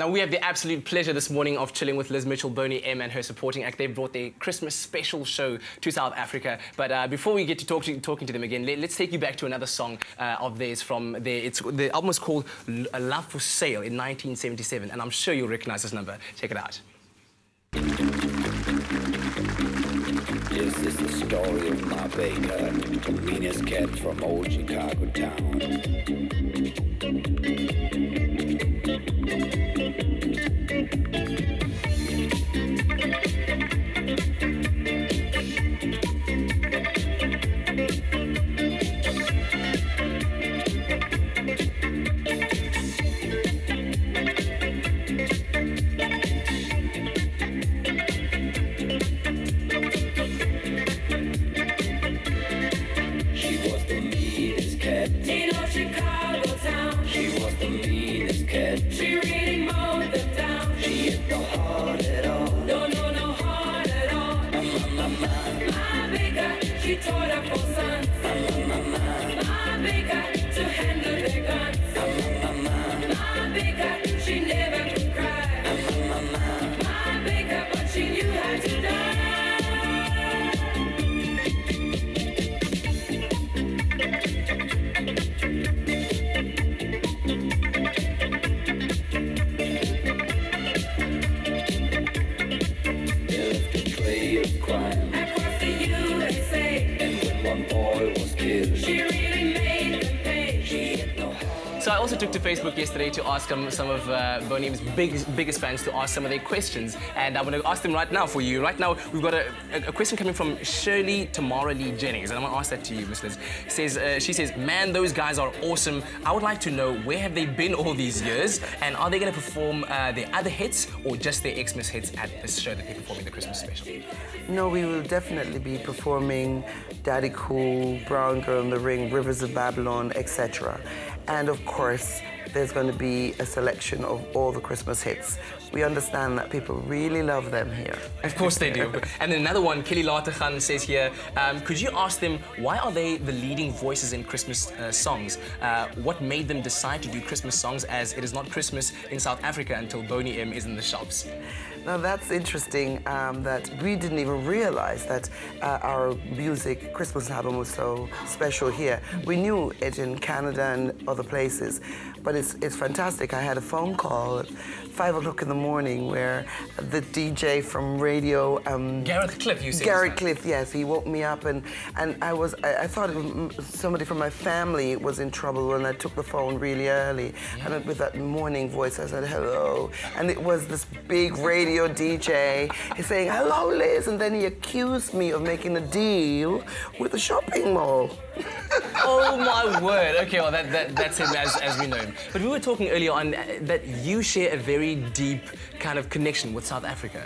Now, we have the absolute pleasure this morning of chilling with Liz Mitchell, Boney M and her supporting act. They brought their Christmas special show to South Africa. But before we get to talking to them again, let's take you back to another song of theirs from their... The album is called Love for Sale in 1977, and I'm sure you'll recognise this number. Check it out. This is the story of my baby, the meanest cat from old Chicago town. Took to Facebook yesterday to ask some of Boney M's biggest fans to ask some of their questions, and I'm going to ask them right now for you. Right now, we've got a question coming from Shirley Tamara Lee Jennings, and I'm going to ask that to you, Miss Liz. She says, man, those guys are awesome. I would like to know, where have they been all these years, and are they going to perform their other hits or just their Xmas hits at this show that they're performing, the Christmas special? No, we will definitely be performing Daddy Cool, Brown Girl in the Ring, Rivers of Babylon, etc. And of course, there's going to be a selection of all the Christmas hits. We understand that people really love them here. Of course they do. And then another one, Killy Lata Khan says here, could you ask them, why are they the leading voices in Christmas songs? What made them decide to do Christmas songs, as it is not Christmas in South Africa until Boney M is in the shops? Now, that's interesting that we didn't even realize that our music, Christmas album, was so special here. We knew it in Canada and other places, but it's fantastic. I had a phone call at 5 o'clock in the morning where the DJ from radio... Gareth Cliff, you said. Gareth Cliff, yes. He woke me up, and I thought somebody from my family was in trouble, and I took the phone really early. Yeah. And with that morning voice, I said, hello. And it was this big radio DJ. He's saying, hello, Liz. And then he accused me of making a deal with a shopping mall. Oh, my word. Okay, well, that's him as we know him. But we were talking earlier on that you share a very deep kind of connection with South Africa.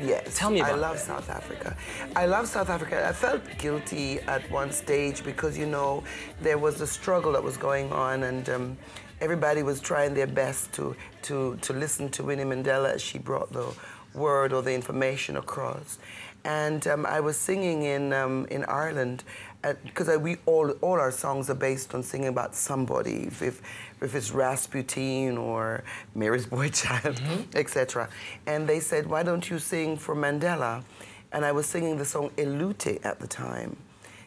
Yes. Tell me about it. I love South Africa. I love South Africa. I felt guilty at one stage because, you know, there was the struggle that was going on, and everybody was trying their best to listen to Winnie Mandela as she brought the word or the information across. And I was singing in Ireland, because we all our songs are based on singing about somebody, if it's Rasputin or Mary's Boy Child, etc. And they said, why don't you sing for Mandela? And I was singing the song Elute at the time.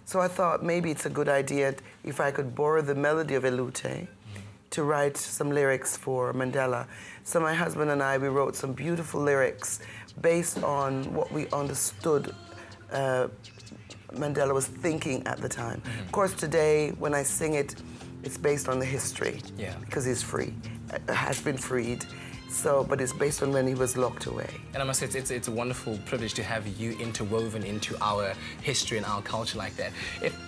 So I thought maybe it's a good idea if I could borrow the melody of Elute to write some lyrics for Mandela. So my husband and I, we wrote some beautiful lyrics based on what we understood Mandela was thinking at the time. Of course, today, when I sing it, it's based on the history, because he's free, has been freed. So, but it's based on when he was locked away. And I must say, it's a wonderful privilege to have you interwoven into our history and our culture like that.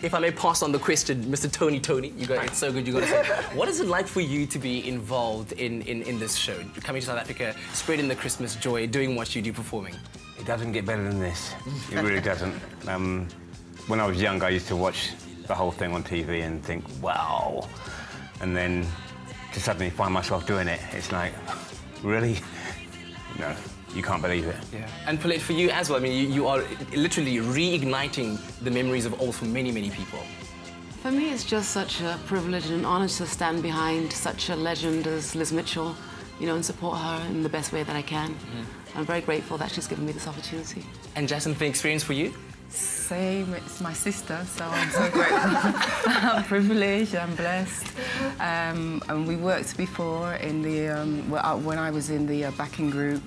If I may pass on the question, Mr. Tony, you got, it's so good you got to say, what is it like for you to be involved in this show? Coming to South Africa, spreading the Christmas joy, doing what you do, performing? It doesn't get better than this. It really doesn't. When I was young, I used to watch the whole thing on TV and think, wow. And then to suddenly find myself doing it, it's like... Really? No, you can't believe it. Yeah. And Paulette, for you as well, I mean, you are literally reigniting the memories of old for many, many people. For me, it's just such a privilege and an honor to stand behind such a legend as Liz Mitchell you know, and support her in the best way that I can. Mm-hmm. I'm very grateful that she's given me this opportunity. And Jasmine, the experience for you? Same, it's my sister, so I'm so grateful. I'm privileged, I'm blessed. And we worked before in the, when I was in the backing group,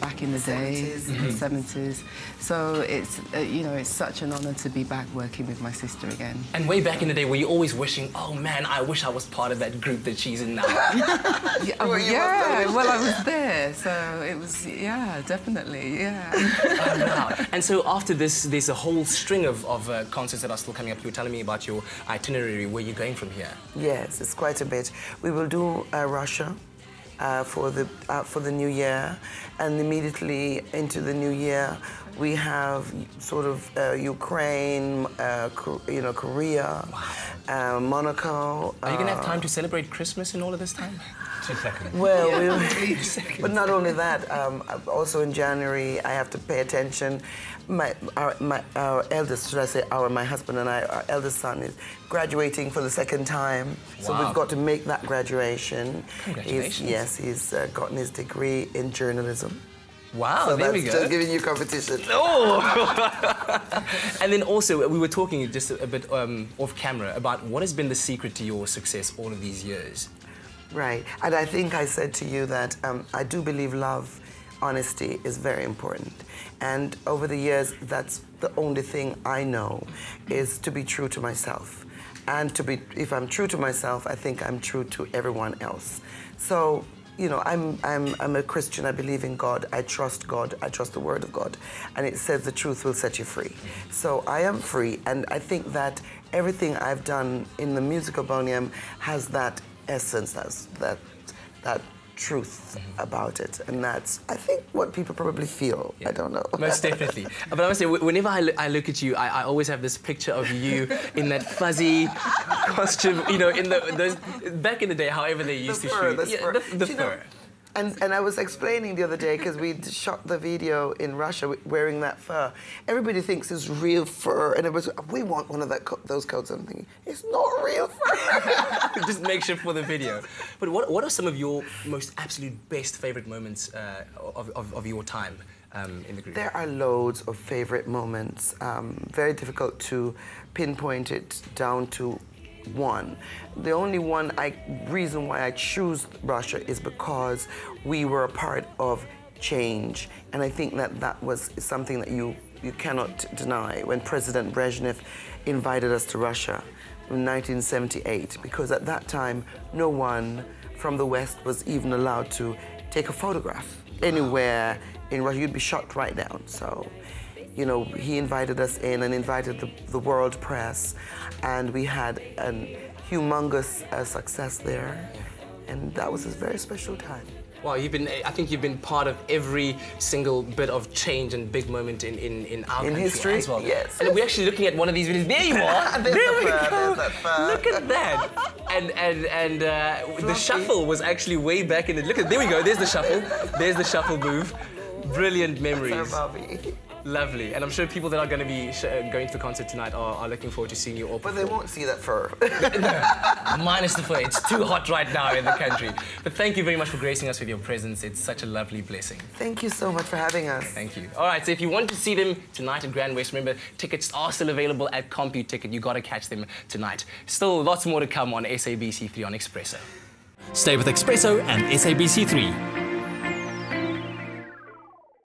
back in the day, mm-hmm. the '70s. So it's, you know, it's such an honour to be back working with my sister again. And way back in the day, were you always wishing, oh man, I wish I was part of that group that she's in now? Yeah, well, I was there, so it was, yeah, definitely, yeah. Wow. And so after this, there's a whole string of concerts that are still coming up. You were telling me about your itinerary. Where are you going from here? Yes, it's quite a bit. We will do Russia. For the new year, and immediately into the new year, we have sort of Ukraine, you know, Korea, wow. Monaco. Are you going to have time to celebrate Christmas and all of this time? 2 seconds. Well, yeah. But not only that. Also in January, I have to pay attention. Our eldest, should I say my husband and I, our eldest son is graduating for the second time. Wow. So we've got to make that graduation. Congratulations. He's gotten his degree in journalism. Wow, so there we go. Just giving you competition. Oh! And then also, we were talking just a bit off camera about what has been the secret to your success all of these years. Right, and I think I said to you that I do believe love, honesty is very important. And over the years, that's the only thing I know, is to be true to myself. And to be, if I'm true to myself, I think I'm true to everyone else. So, you know, I'm a Christian, I believe in God, I trust the Word of God. And it says the truth will set you free. So I am free, and I think that everything I've done in the music of Boney M has that essence, that truth about it, and that's, I think, what people probably feel. Yeah. I don't know. Most definitely. But I must say, whenever I look at you, I always have this picture of you in that fuzzy costume, you know, in those, back in the day, however they used to shoot. Yeah, the fur. Know, and I was explaining the other day, because we shot the video in Russia wearing that fur. Everybody thinks it's real fur, and it was, we want one of those coats. I'm thinking, it's not real fur. Just makeshift for the video. But what are some of your most absolute best favourite moments of your time in the group? There are loads of favourite moments. Very difficult to pinpoint it down to one. The only reason why I choose Russia is because we were a part of change, and I think that that was something that you cannot deny. When President Brezhnev invited us to Russia in 1978, because at that time no one from the West was even allowed to take a photograph anywhere in Russia. You'd be shot right down. So, you know, he invited us in and invited the world press, and we had a humongous success there, and that was a very special time. Wow, I think you've been part of every single bit of change and big moment in our country history as well. Yes. And we're actually looking at one of these videos. There you are. there we go. Look at that. And the shuffle was actually way back in the. Look at there we go. There's the shuffle. There's the shuffle move. Brilliant memories. That's our Bobby. Lovely, and I'm sure people that are going to be going to the concert tonight are looking forward to seeing you all. But they won't see that fur. No, minus the fur. It's too hot right now in the country. But thank you very much for gracing us with your presence. It's such a lovely blessing. Thank you so much for having us. Thank you. All right, so if you want to see them tonight at Grand West, remember, tickets are still available at CompuTicket. You've got to catch them tonight. Still lots more to come on SABC3 on Expresso. Stay with Expresso and SABC3.